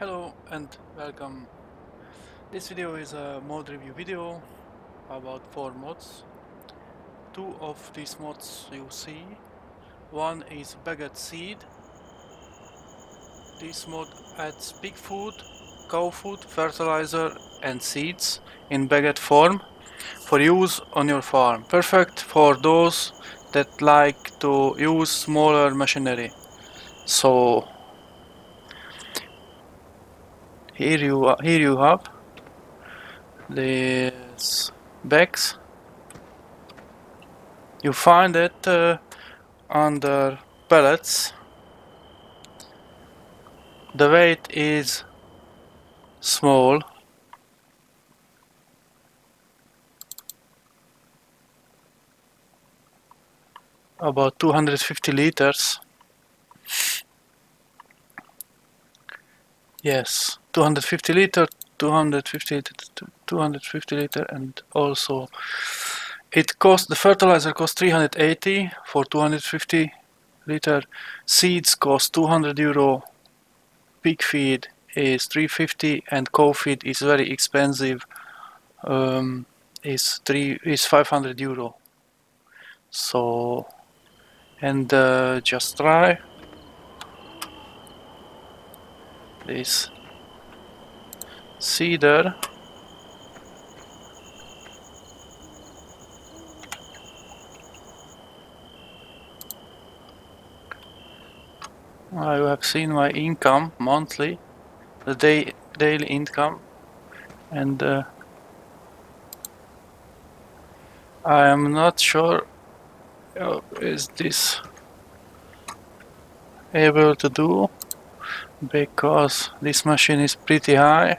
Hello and welcome. This video is a mod review video about four mods. Two of these mods you see. One is Bagged Seed. This mod adds pig food, cow food, fertilizer and seeds in bagged form for use on your farm. Perfect for those that like to use smaller machinery. So here you have these bags. You find it under pellets. The weight is small. About 250 liters. Yes, 250 liter, 250 liter, and also it cost, the fertilizer cost 380 for 250 liter, seeds cost 200 euro, pig feed is 350, and cow feed is very expensive, is 500 euro. So. And just try this cedar. You have seen my income monthly, the daily income, and I am not sure. Is this able to do, because this machine is pretty high,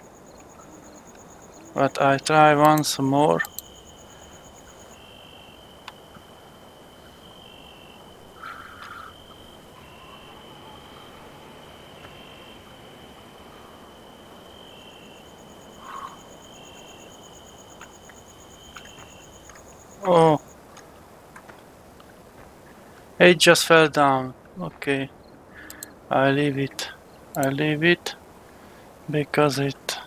but I try once more. Oh, it just fell down. Okay, I leave it because it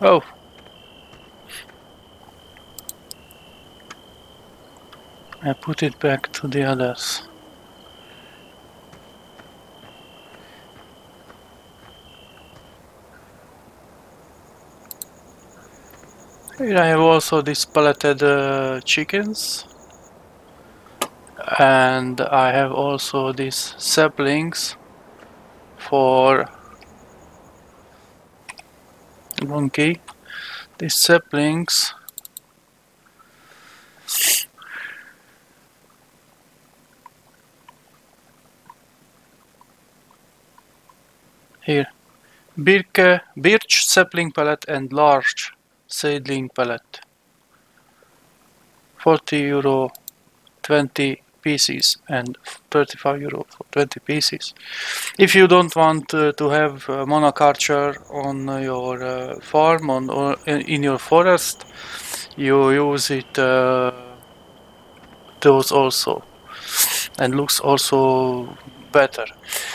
oh, I put it back to the others. Here I have also these pelleted chickens, and I have also these saplings for monkey. These saplings here, birch sapling pellet and large seedling pellet, 40 euro 20 pieces and 35 euro for 20 pieces. If you don't want to have monoculture on your farm or in your forest, you use it those also, and looks also better.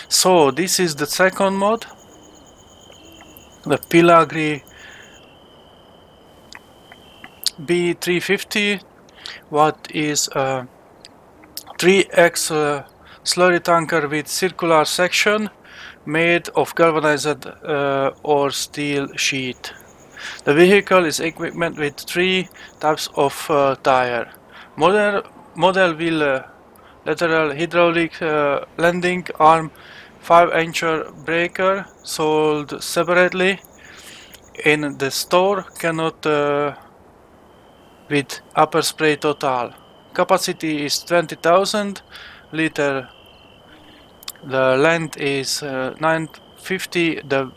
So this is the second mod, the PAGLIARI B350, what is a 3x slurry tanker with circular section made of galvanized or steel sheet. The vehicle is equipped with three types of tire. Model wheel, lateral hydraulic landing arm, 5-incher breaker, sold separately in the store, cannot with upper spray total. Capacity is 20,000 liter. The length is 950. The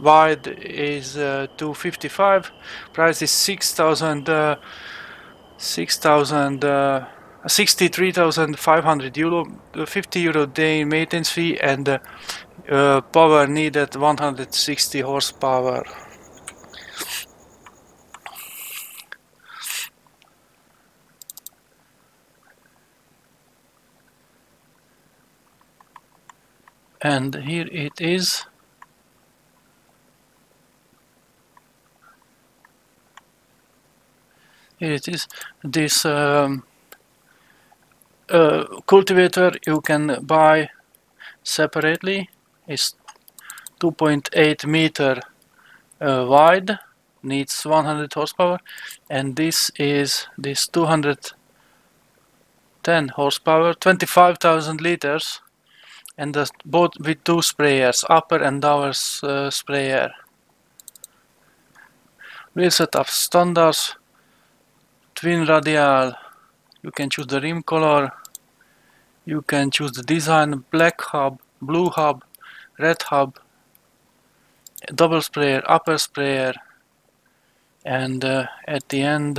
wide is 255. Price is 63,500 euro. 50 euro day maintenance fee, and power needed 160 horsepower. and here it is. Here it is. This cultivator you can buy separately. It's 2.8 meter wide, needs 100 horsepower, and this is 210 horsepower, 25,000 liters, and that's both with two sprayers, upper and lower sprayer. Wheel setup standard, twin radial. You can choose the rim color, you can choose the design, black hub, blue hub, red hub, double sprayer, upper sprayer, and at the end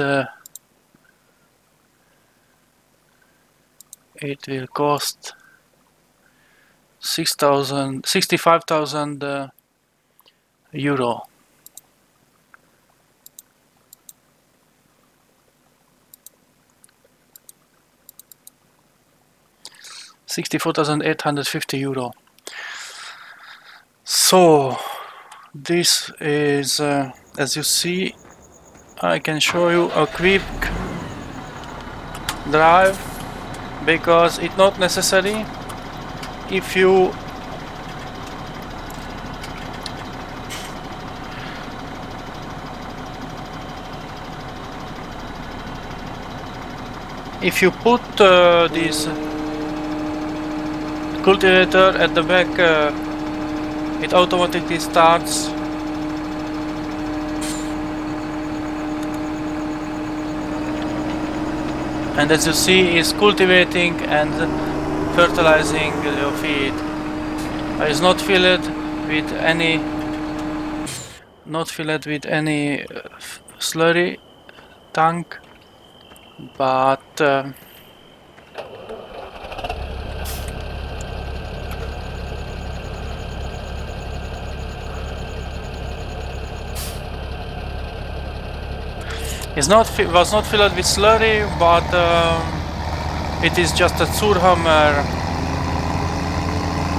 it will cost 65,000 euro. €64,850. So this is, as you see, I can show you a quick drive, because it's not necessary. If you put these cultivator at the back, it automatically starts. And as you see, it's cultivating and fertilizing your feed. It's not filled with any, slurry tank, but it was not filled with slurry, but it is just a Zurhammer,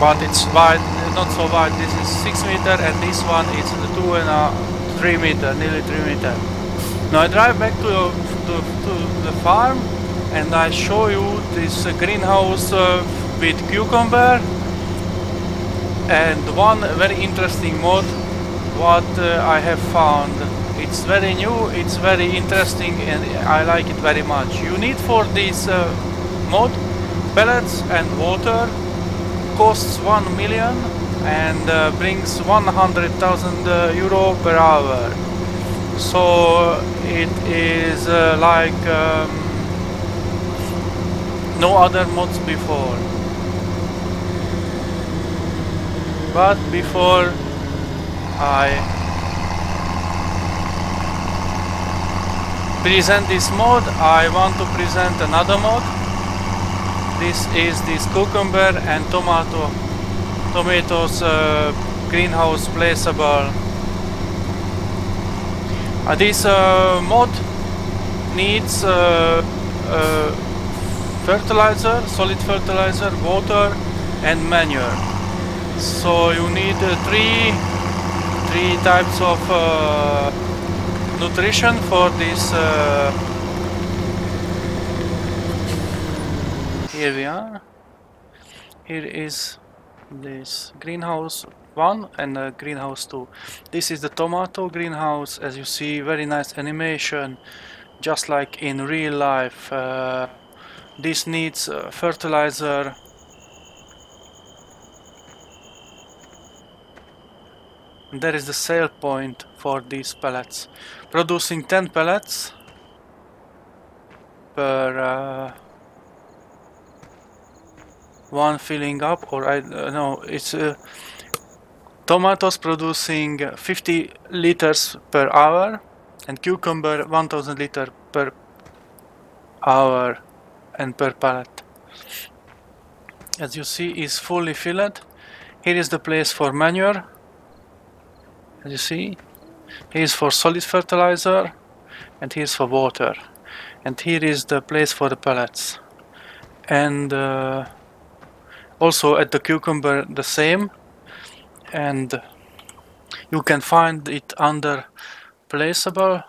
but it's wide, not so wide. This is 6 meter, and this one is 2 and 3 meter, nearly 3 meter. Now I drive back to the farm, and I show you this greenhouse with cucumber, and one very interesting mod what I have found. It's very new, it's very interesting, and I like it very much. You need for this mod pellets and water, costs 1 million and brings 100,000 euro per hour. So it is like no other mods before. But before I present this mod, I want to present another mod. This is this cucumber and tomatoes greenhouse placeable. This mod needs fertilizer, solid fertilizer, water and manure. So you need three types of nutrition for this. Here we are. Here is this greenhouse 1 and greenhouse 2. This is the tomato greenhouse. As you see, very nice animation, just like in real life. This needs fertilizer. There is the sale point for these pellets, producing 10 pellets per one filling up, or I don't know, it's tomatoes producing 50 liters per hour and cucumber 1000 liters per hour and per pellet. As you see, is fully filled. Here is the place for manure. You see, here is for solid fertilizer, and here is for water, and here is the place for the pellets, and Also at the cucumber the same, and you can find it under placeable.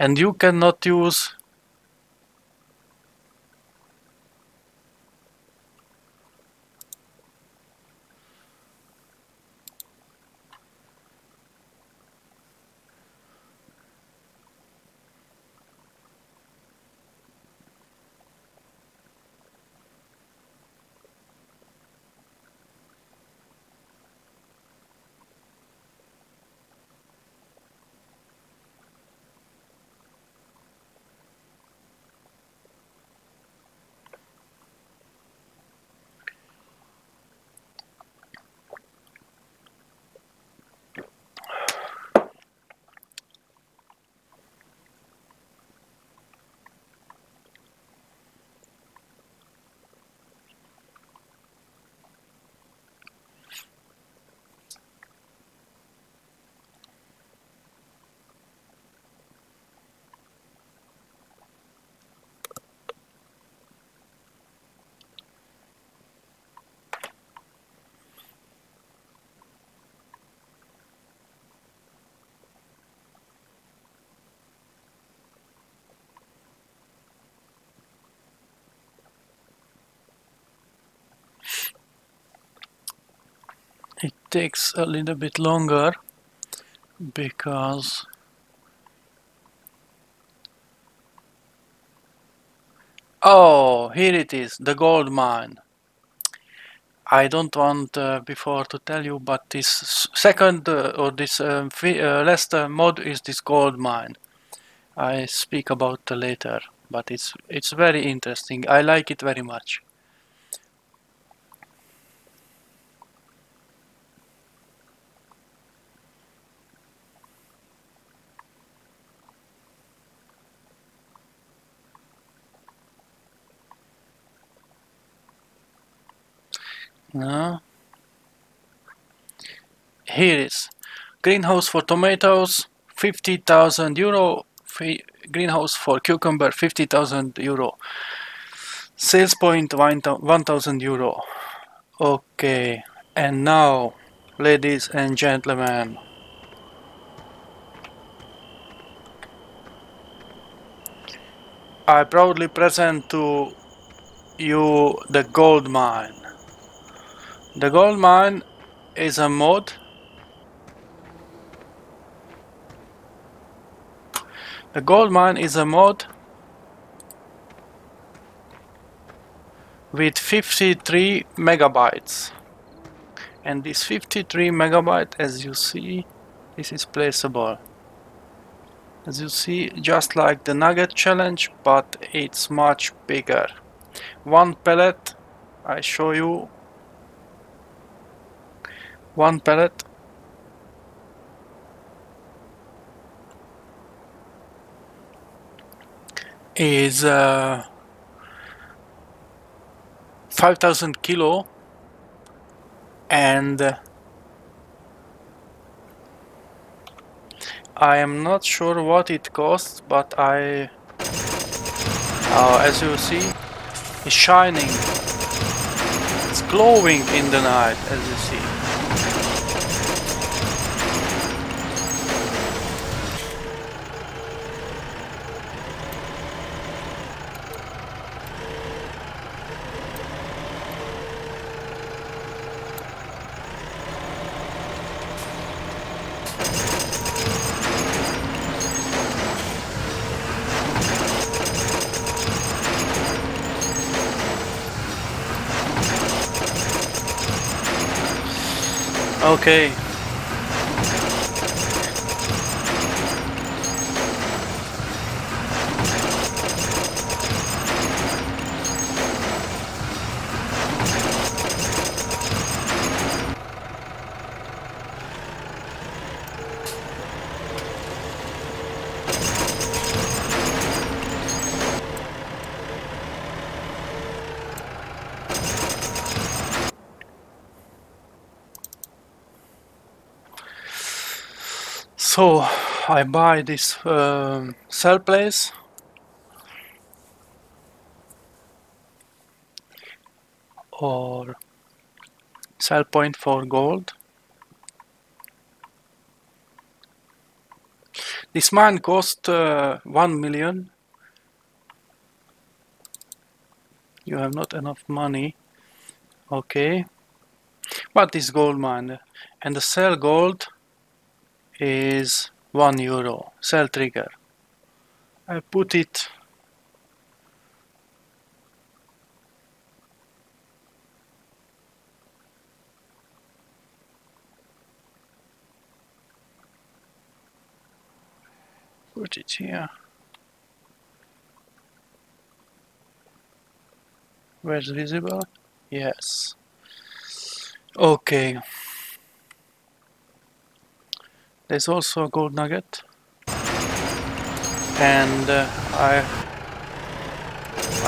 And you cannot use it takes a little bit longer because oh, here it is, the gold mine. I don't want before to tell you, but this second or this last mod is this gold mine. I speak about later, but it's very interesting. I like it very much. No. Here is greenhouse for tomatoes, 50,000 euro. Greenhouse for cucumber, 50,000 euro. Sales point 1,000 euro. Okay, and now, ladies and gentlemen, I proudly present to you the gold mine. The gold mine is a mod. The gold mine is a mod with 53 megabytes. And this 53 megabyte, as you see, this is placeable. As you see, just like the nugget challenge, but it's much bigger. One pellet, I show you. One pellet is 5,000 kilo, and I am not sure what it costs, but I, as you see, it's shining, it's glowing in the night, as you see. Okay. So I buy this cell place. Or sell point for gold. This mine cost 1 million. You have not enough money. Okay. But this gold mine and the sell gold is €1. Sell trigger. I put it. Put it here. Where it's visible? Yes. Okay. There's also a gold nugget, and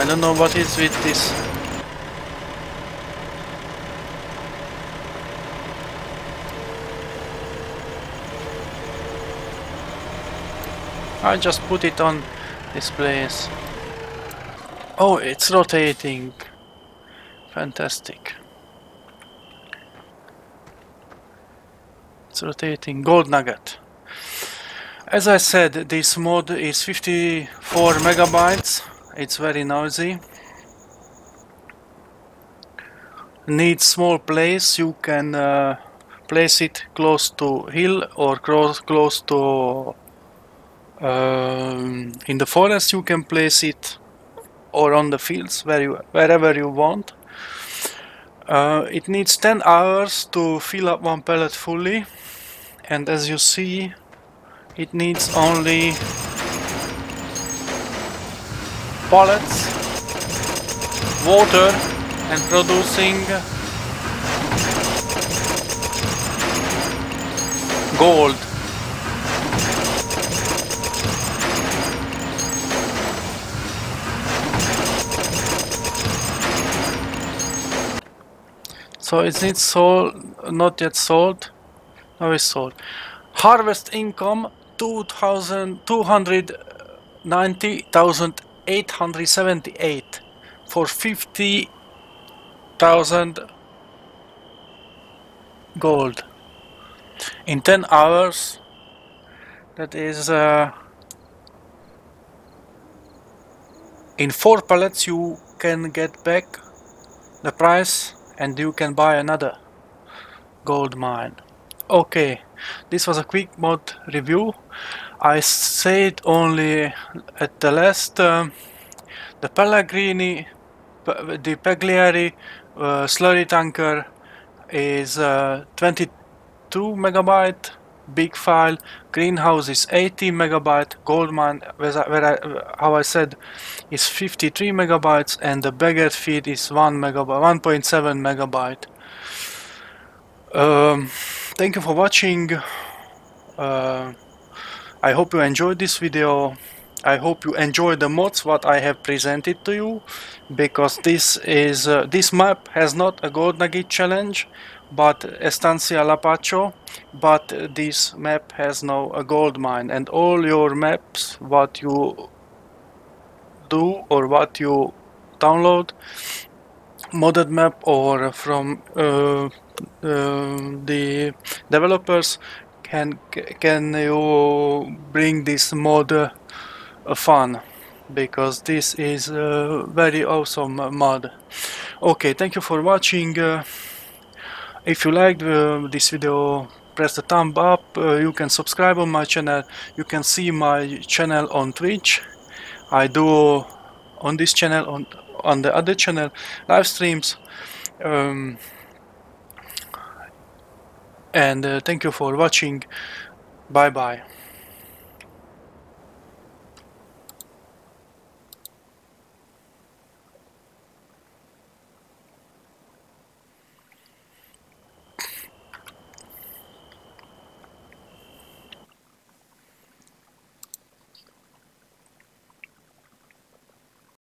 I don't know what is with this. I just put it on this place. Oh, it's rotating. Fantastic. It's rotating. Gold nugget. As I said, this mod is 54 megabytes. It's very noisy. Needs small place. You can place it close to hill or close to... in the forest you can place it, or on the fields, wherever you want. It needs 10 hours to fill up one pellet fully, and as you see, it needs only pellets, water, and producing gold. So it needs sold, not yet sold. Now it's sold. Harvest income 290,878 for 50,000 gold in 10 hours. That is in 4 pallets you can get back the price. And you can buy another gold mine. Okay, this was a quick mod review. I said only at the last the Pagliari slurry tanker is 22 megabyte big file. Greenhouse is 80 megabyte. Gold mine, how I said, is 53 megabytes, and the bagged feed is 1.7 megabyte. Thank you for watching. I hope you enjoyed this video. I hope you enjoyed the mods what I have presented to you, because this is this map has not a gold nugget challenge, but Estancia Lapacho, but this map has now a gold mine, and all your maps what you do or what you download, modded map or from the developers, can you bring this mod fun, because this is a very awesome mod. Okay, thank you for watching. If you liked this video, press the thumb up. You can subscribe on my channel. You can see my channel on Twitch. I do on this channel, on the other channel, live streams. And thank you for watching. Bye bye.